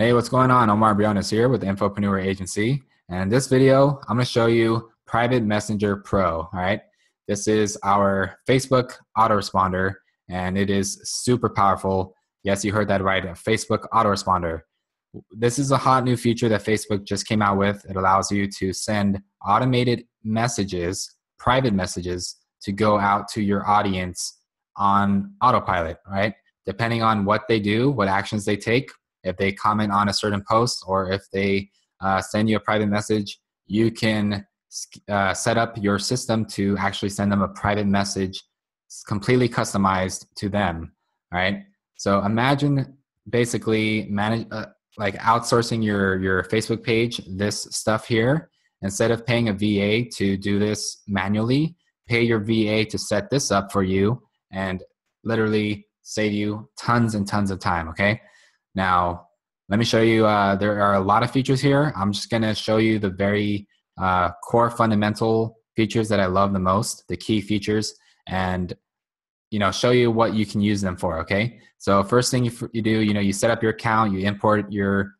Hey, what's going on? Omar Briones here with Infopreneur Agency. And in this video, I'm going to show you Private Messenger Pro. All right. This is our Facebook autoresponder, and it is super powerful. Yes, you heard that right, a Facebook autoresponder. This is a hot new feature that Facebook just came out with. It allows you to send automated messages, private messages, to go out to your audience on autopilot, right? Depending on what they do, what actions they take, if they comment on a certain post or if they send you a private message, you can set up your system to actually send them a private message completely customized to them, right? So imagine basically like outsourcing your Facebook page, this stuff here. Instead of paying a VA to do this manually, pay your VA to set this up for you and literally save you tons and tons of time, okay? Now, let me show you, there are a lot of features here. I'm just gonna show you the very core fundamental features that I love the most, the key features, and show you what you can use them for, okay? So first thing you do, you set up your account, you import your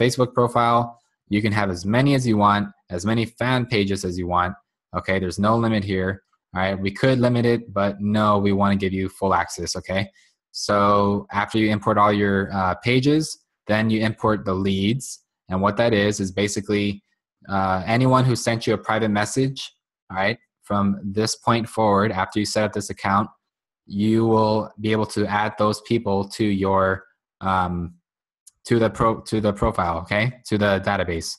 Facebook profile. You can have as many as you want, as many fan pages as you want, okay? There's no limit here, all right? We could limit it, but no, we wanna give you full access, okay? So after you import all your pages, then you import the leads. And what that is basically anyone who sent you a private message, all right? From this point forward, after you set up this account, you will be able to add those people to your, to the profile, okay? To the database.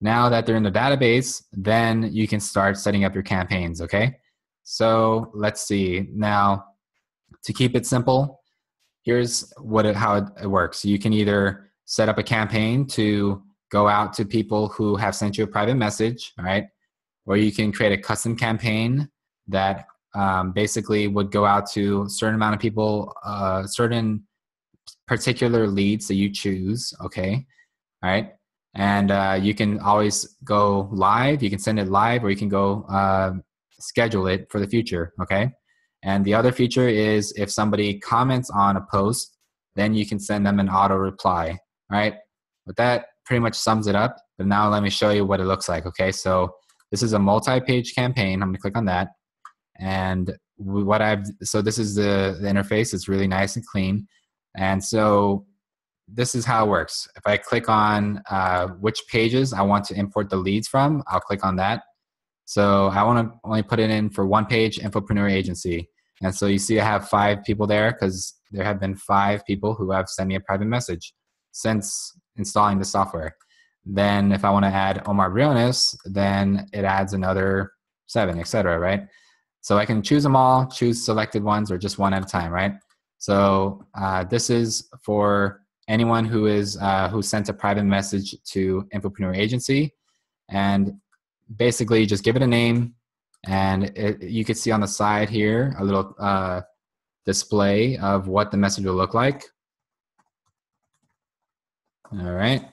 Now that they're in the database, then you can start setting up your campaigns, okay? So let's see now. To keep it simple, here's how it works. You can either set up a campaign to go out to people who have sent you a private message, all right? Or you can create a custom campaign that basically would go out to a certain amount of people, certain particular leads that you choose, okay? All right, and you can always go live. You can send it live, or you can go schedule it for the future, okay? And the other feature is if somebody comments on a post, then you can send them an auto reply, right? But that pretty much sums it up. But now let me show you what it looks like, okay? So this is a multi-page campaign. I'm gonna click on that. And so this is the interface. It's really nice and clean. And so this is how it works. If I click on which pages I want to import the leads from, I'll click on that. So I wanna only put it in for one page, Infopreneur Agency. And so you see I have 5 people there because there have been 5 people who have sent me a private message since installing the software. Then if I want to add Omar Briones, then it adds another 7, etc., right? So I can choose them all, choose selected ones, or just one at a time, right? So this is for anyone who is who sent a private message to Infopreneur Agency. And basically you just give it a name. And you can see on the side here a little display of what the message will look like. All right.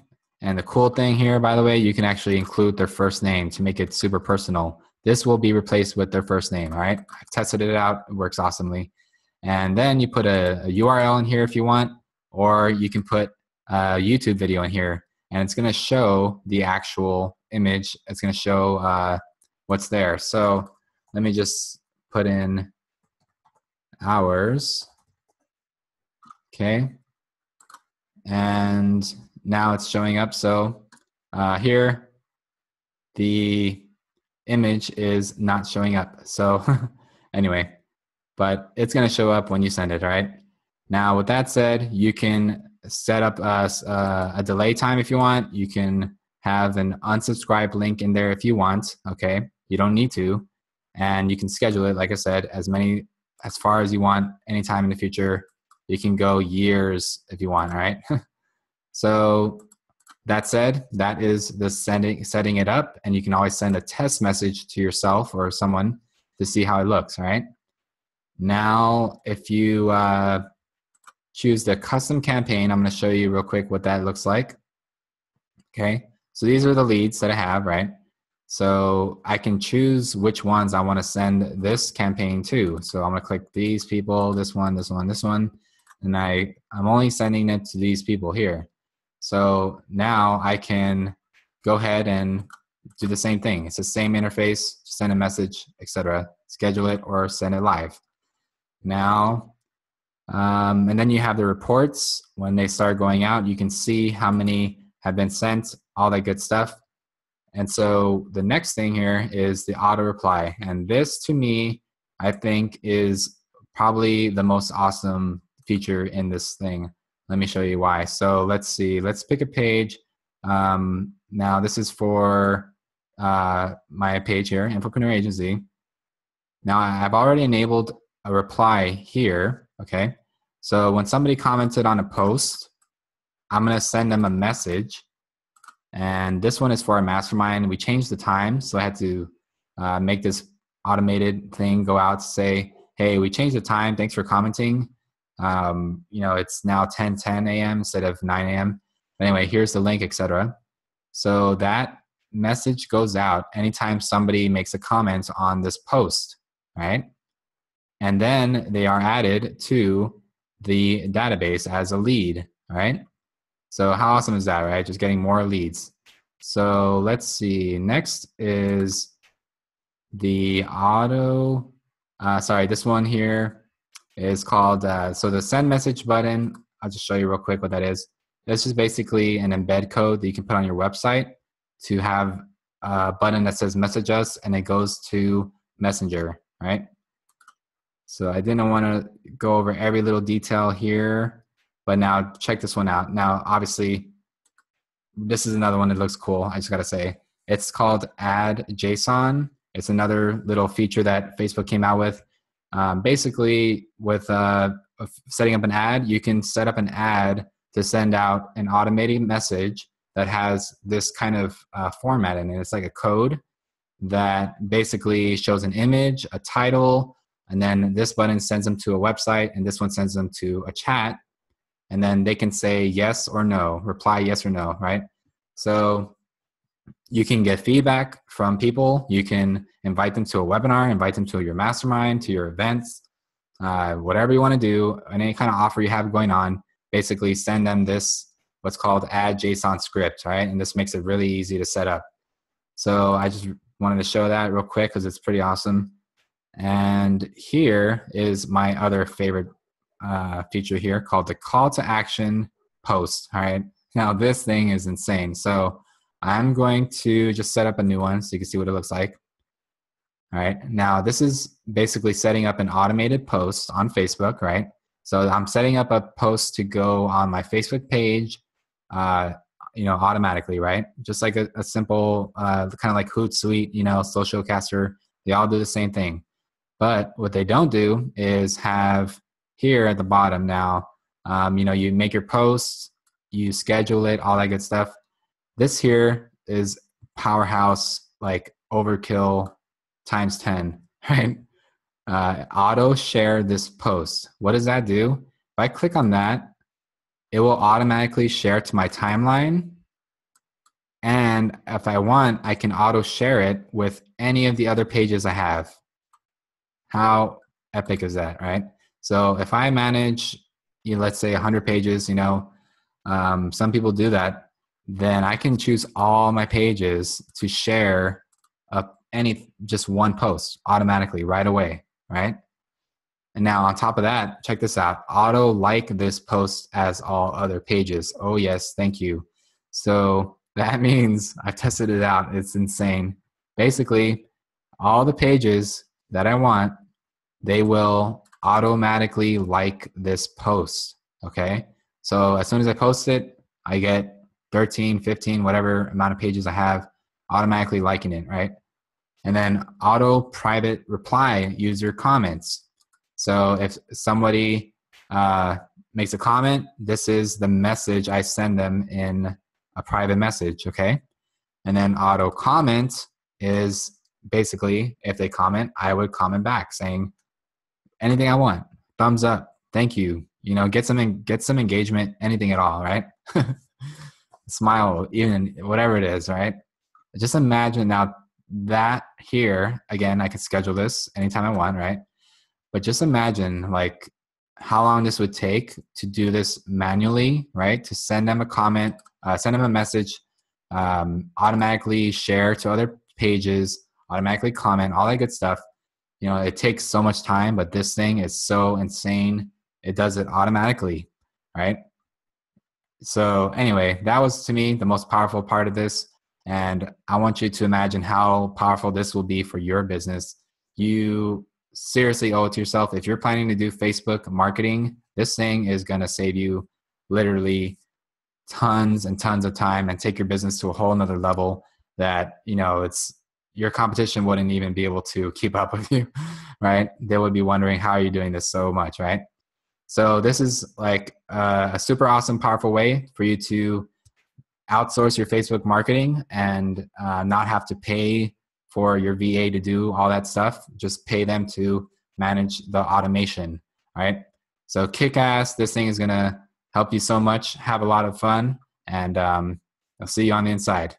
And the cool thing here, by the way, you can actually include their first name to make it super personal. This will be replaced with their first name. All right. I've tested it out. It works awesomely. And then you put a URL in here if you want, or you can put a YouTube video in here. And it's going to show the actual image. It's going to show what's there. So let me just put in hours, okay? And now it's showing up. So here, the image is not showing up. So anyway, but it's gonna show up when you send it, all right? Now, with that said, you can set up a delay time if you want. You can have an unsubscribe link in there if you want, okay? You don't need to, and you can schedule it, like I said, as far as you want, anytime in the future. You can go years if you want, all right? So that said, that is the setting it up, and you can always send a test message to yourself or someone to see how it looks, all right? Now, if you choose the custom campaign, I'm gonna show you real quick what that looks like, okay? So these are the leads that I have, right? So I can choose which ones I want to send this campaign to. So I'm going to click these people, this one, this one, this one. And I'm only sending it to these people here. So now I can go ahead and do the same thing. It's the same interface, send a message, etc. Schedule it or send it live. Now, and then you have the reports. When they start going out, you can see how many have been sent, all that good stuff. And so the next thing here is the auto reply. And this to me, I think is probably the most awesome feature in this thing. Let me show you why. So let's see, let's pick a page. Now this is for my page here, Infopreneur Agency. Now I've already enabled a reply here, okay? So when somebody commented on a post, I'm gonna send them a message. And this one is for our mastermind. We changed the time, so I had to make this automated thing go out to say, hey, we changed the time, thanks for commenting. You know, it's now 10:10 a.m. instead of 9 a.m. Anyway, here's the link, etc. So that message goes out anytime somebody makes a comment on this post, right? And then they are added to the database as a lead, right? So how awesome is that, right? Just getting more leads. So let's see, next is the auto, sorry, this one here is called, so the send message button, I'll just show you real quick what that is. This is basically an embed code that you can put on your website to have a button that says message us, and it goes to Messenger, right? So I didn't want to go over every little detail here. But now check this one out. Now, obviously, this is another one that looks cool. I just got to say, it's called Ad JSON. It's another little feature that Facebook came out with. Basically, with setting up an ad, you can set up an ad to send out an automated message that has this kind of format in it. It's like a code that basically shows an image, a title, and then this button sends them to a website, and this one sends them to a chat. And then they can say yes or no, reply yes or no, right? So you can get feedback from people. You can invite them to a webinar, invite them to your mastermind, to your events, whatever you want to do, and any kind of offer you have going on, basically send them this, what's called Ad JSON script, right? And this makes it really easy to set up. So I just wanted to show that real quick because it's pretty awesome. And here is my other favorite feature here called the call to action post. All right, now this thing is insane. So I'm going to just set up a new one so you can see what it looks like. All right, now this is basically setting up an automated post on Facebook, right? So I'm setting up a post to go on my Facebook page, you know, automatically, right? Just like a simple, kind of like Hootsuite, you know, Socialcaster, they all do the same thing. But what they don't do is have here at the bottom now, you know, you make your posts, you schedule it, all that good stuff. This here is powerhouse, like overkill times 10, right? Auto share this post. What does that do? If I click on that, it will automatically share to my timeline. And if I want, I can auto share it with any of the other pages I have. How epic is that, right? So if I manage, you know, let's say 100 pages, you know, some people do that, then I can choose all my pages to share just one post automatically right away, right? And now on top of that, check this out, auto like this post as all other pages. Oh yes, thank you. So that means I've tested it out, it's insane. Basically, all the pages that I want, they will automatically like this post, okay? So as soon as I post it, I get 13, 15, whatever amount of pages I have automatically liking it, right? And then auto private reply user comments. So if somebody makes a comment, this is the message I send them in a private message, okay? And then auto comment is basically if they comment, I would comment back saying, anything I want, thumbs up, thank you. You know, get some engagement, anything at all, right? Smile, even whatever it is, right? Just imagine now that here, again, I can schedule this anytime I want, right? But just imagine like how long this would take to do this manually, right? To send them a comment send them a message, automatically share to other pages, automatically comment, all that good stuff. You know, it takes so much time, but this thing is so insane. It does it automatically, right? So anyway, that was to me the most powerful part of this. And I want you to imagine how powerful this will be for your business. You seriously owe it to yourself. If you're planning to do Facebook marketing, this thing is going to save you literally tons and tons of time and take your business to a whole nother level that, you know, it's, your competition wouldn't even be able to keep up with you, right? They would be wondering, how are you doing this so much, right? So this is like a super awesome, powerful way for you to outsource your Facebook marketing and not have to pay for your VA to do all that stuff. Just pay them to manage the automation, right? So kick ass. This thing is going to help you so much. Have a lot of fun, and I'll see you on the inside.